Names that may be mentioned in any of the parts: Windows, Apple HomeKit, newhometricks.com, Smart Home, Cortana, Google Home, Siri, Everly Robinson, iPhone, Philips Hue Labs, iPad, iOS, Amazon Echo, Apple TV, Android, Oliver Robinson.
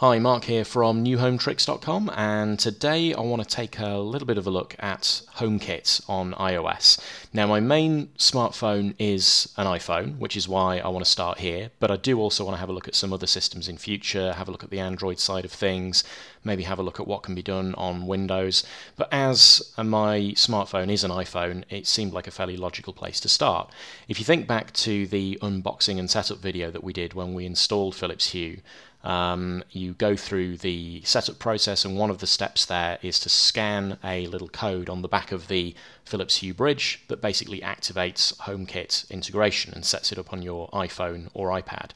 Hi, Mark here from newhometricks.com, and today I want to take a little bit of a look at HomeKit on iOS. Now, my main smartphone is an iPhone, which is why I want to start here, but I do also want to have a look at some other systems in future, have a look at the Android side of things, maybe have a look at what can be done on Windows. But as my smartphone is an iPhone, it seemed like a fairly logical place to start. If you think back to the unboxing and setup video that we did when we installed Philips Hue, you go through the setup process, and one of the steps there is to scan a little code on the back of the Philips Hue bridge that basically activates HomeKit integration and sets it up on your iPhone or iPad.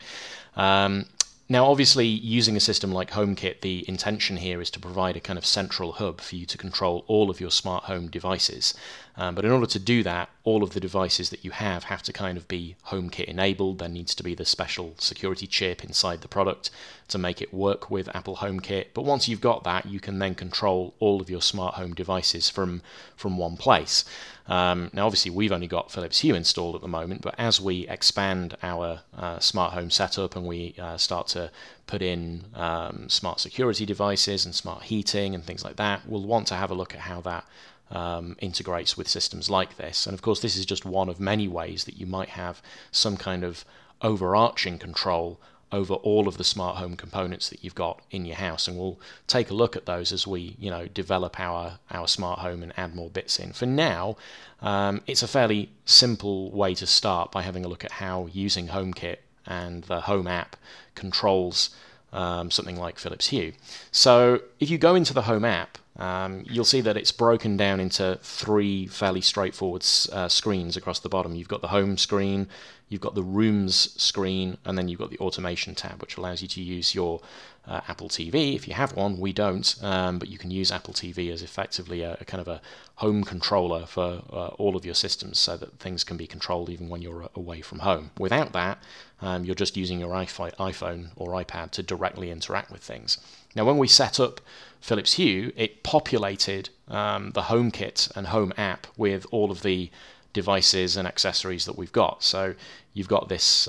Now, obviously, using a system like HomeKit, the intention here is to provide a kind of central hub for you to control all of your smart home devices. But in order to do that, all of the devices that you have to kind of be HomeKit enabled. There needs to be the special security chip inside the product to make it work with Apple HomeKit. But once you've got that, you can then control all of your smart home devices from one place. Now, obviously, we've only got Philips Hue installed at the moment, but as we expand our smart home setup and we start to put in smart security devices and smart heating and things like that, we'll want to have a look at how that integrates with systems like this. And of course, this is just one of many ways that you might have some kind of overarching control over all of the smart home components that you've got in your house, and we'll take a look at those as we, you know, develop our smart home and add more bits in. For now, it's a fairly simple way to start by having a look at how using HomeKit and the Home app controls something like Philips Hue. So if you go into the Home app, you'll see that it's broken down into three fairly straightforward screens across the bottom. You've got the home screen, you've got the rooms screen, and then you've got the automation tab, which allows you to use your Apple TV if you have one. We don't, but you can use Apple TV as effectively a kind of a home controller for all of your systems, so that things can be controlled even when you're away from home. Without that, you're just using your iPhone or iPad to directly interact with things. Now, when we set up Philips Hue, it populated the HomeKit and Home app with all of the devices and accessories that we've got. So you've got this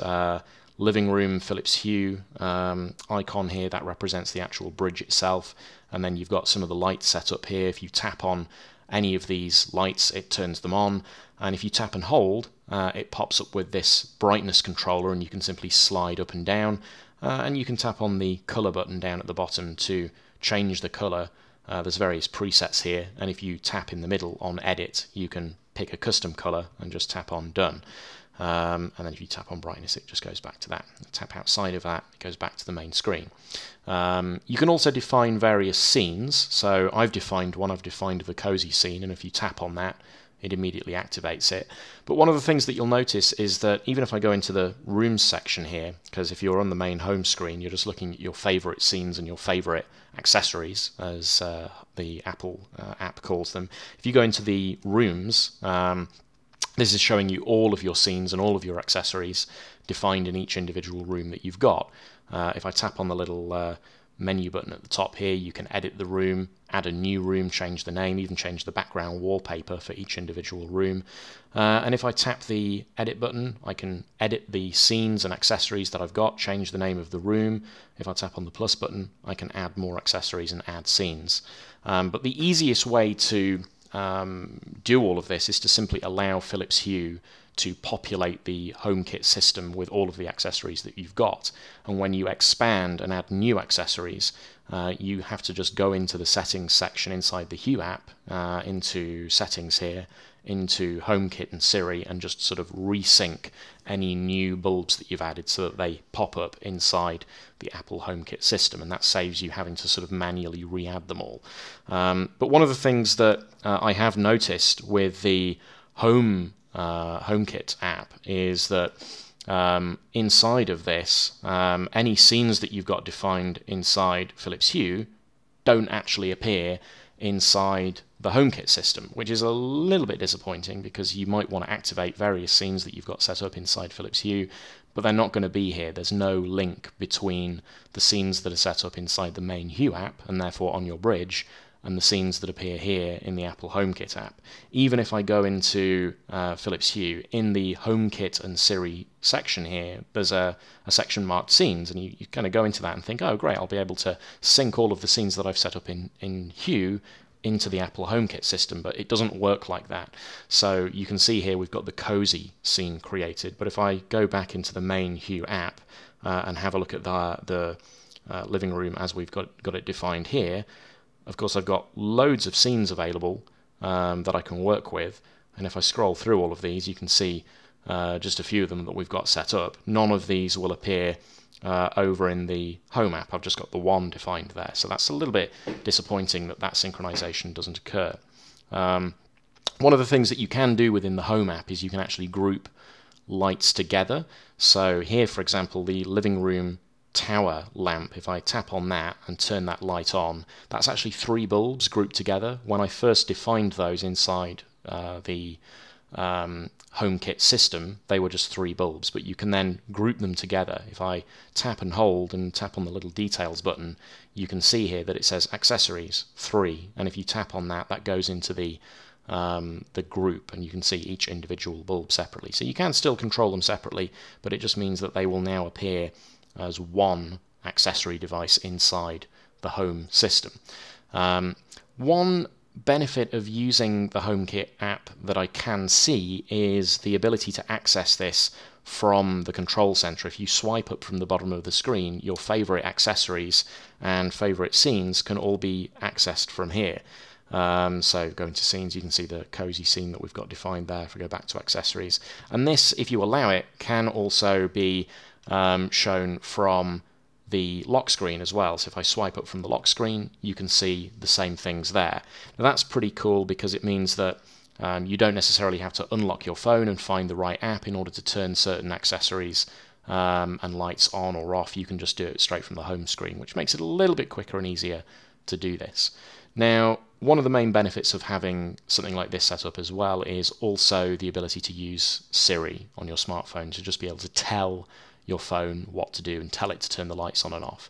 living room Philips Hue icon here that represents the actual bridge itself, and then you've got some of the lights set up here. If you tap on any of these lights, it turns them on, and if you tap and hold, it pops up with this brightness controller, and you can simply slide up and down, and you can tap on the color button down at the bottom to change the color. There's various presets here, and if you tap in the middle on edit, you can pick a custom color and just tap on done. And then if you tap on brightness, it just goes back to that. Tap outside of that, it goes back to the main screen. You can also define various scenes. So I've defined one. I've defined the cozy scene, and if you tap on that, it immediately activates it. But one of the things that you'll notice is that even if I go into the rooms section here, because if you're on the main home screen, you're just looking at your favorite scenes and your favorite accessories, as the Apple app calls them. If you go into the rooms, this is showing you all of your scenes and all of your accessories defined in each individual room that you've got. If I tap on the little menu button at the top here, you can edit the room, add a new room, change the name, even change the background wallpaper for each individual room. And if I tap the edit button, I can edit the scenes and accessories that I've got, change the name of the room. If I tap on the plus button, I can add more accessories and add scenes. But the easiest way to do all of this is to simply allow Philips Hue to populate the HomeKit system with all of the accessories that you've got. And when you expand and add new accessories, you have to just go into the settings section inside the Hue app, into settings here, into HomeKit and Siri, and just sort of resync any new bulbs that you've added so that they pop up inside the Apple HomeKit system, and that saves you having to sort of manually re-add them all. But one of the things that I have noticed with the HomeKit app is that inside of this, any scenes that you've got defined inside Philips Hue don't actually appear inside the HomeKit system, which is a little bit disappointing, because you might want to activate various scenes that you've got set up inside Philips Hue, but they're not going to be here. There's no link between the scenes that are set up inside the main Hue app, and therefore on your bridge, and the scenes that appear here in the Apple HomeKit app. Even if I go into Philips Hue, in the HomeKit and Siri section here, there's a section marked scenes, and you kind of go into that and think, oh great, I'll be able to sync all of the scenes that I've set up in Hue into the Apple HomeKit system, but it doesn't work like that. So you can see here we've got the cozy scene created, but if I go back into the main Hue app and have a look at the living room as we've got it defined here, of course I've got loads of scenes available that I can work with, and if I scroll through all of these you can see just a few of them that we've got set up. None of these will appear over in the Home app. I've just got the one defined there, so that's a little bit disappointing that that synchronization doesn't occur. One of the things that you can do within the Home app is you can actually group lights together. So here, for example, the living room tower lamp, if I tap on that and turn that light on, that's actually three bulbs grouped together. When I first defined those inside the HomeKit system, they were just three bulbs, but you can then group them together. If I tap and hold and tap on the little details button, you can see here that it says accessories 3, and if you tap on that, that goes into the group, and you can see each individual bulb separately. So you can still control them separately, but it just means that they will now appear as one accessory device inside the Home system. One benefit of using the HomeKit app that I can see is the ability to access this from the control center. If you swipe up from the bottom of the screen, your favorite accessories and favorite scenes can all be accessed from here. So going to scenes, you can see the cozy scene that we've got defined there. If we go back to accessories, and this, if you allow it, can also be shown from the lock screen as well. So if I swipe up from the lock screen, you can see the same things there. Now that's pretty cool because it means that you don't necessarily have to unlock your phone and find the right app in order to turn certain accessories and lights on or off. You can just do it straight from the home screen, which makes it a little bit quicker and easier to do this. Now, one of the main benefits of having something like this set up as well is also the ability to use Siri on your smartphone, to just be able to tell your phone what to do and tell it to turn the lights on and off.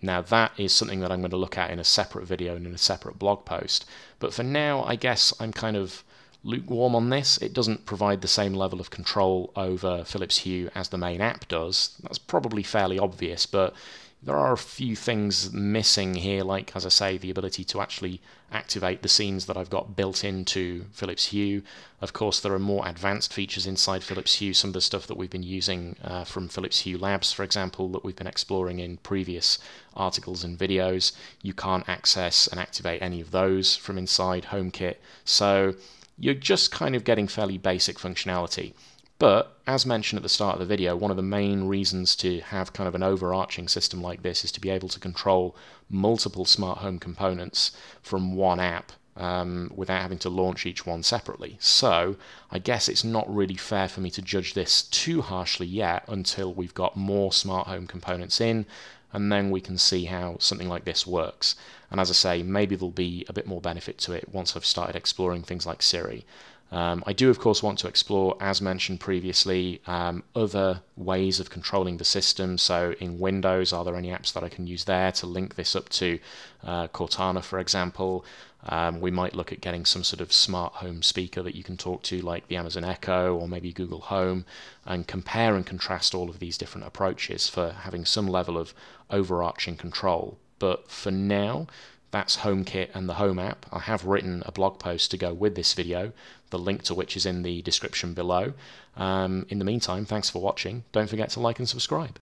Now that is something that I'm going to look at in a separate video and in a separate blog post, but for now I guess I'm kind of lukewarm on this. It doesn't provide the same level of control over Philips Hue as the main app does. That's probably fairly obvious, but there are a few things missing here, like, as I say, the ability to actually activate the scenes that I've got built into Philips Hue. Of course, there are more advanced features inside Philips Hue, some of the stuff that we've been using from Philips Hue Labs, for example, that we've been exploring in previous articles and videos. You can't access and activate any of those from inside HomeKit, so you're just kind of getting fairly basic functionality. But, as mentioned at the start of the video, one of the main reasons to have kind of an overarching system like this is to be able to control multiple smart home components from one app without having to launch each one separately. So, I guess it's not really fair for me to judge this too harshly yet until we've got more smart home components in, and then we can see how something like this works. And as I say, maybe there'll be a bit more benefit to it once I've started exploring things like Siri. I do, of course, want to explore, as mentioned previously, other ways of controlling the system. So in Windows, are there any apps that I can use there to link this up to Cortana, for example? We might look at getting some sort of smart home speaker that you can talk to, like the Amazon Echo or maybe Google Home, and compare and contrast all of these different approaches for having some level of overarching control. But for now, that's HomeKit and the Home app. I have written a blog post to go with this video, the link to which is in the description below. In the meantime, thanks for watching. Don't forget to like and subscribe.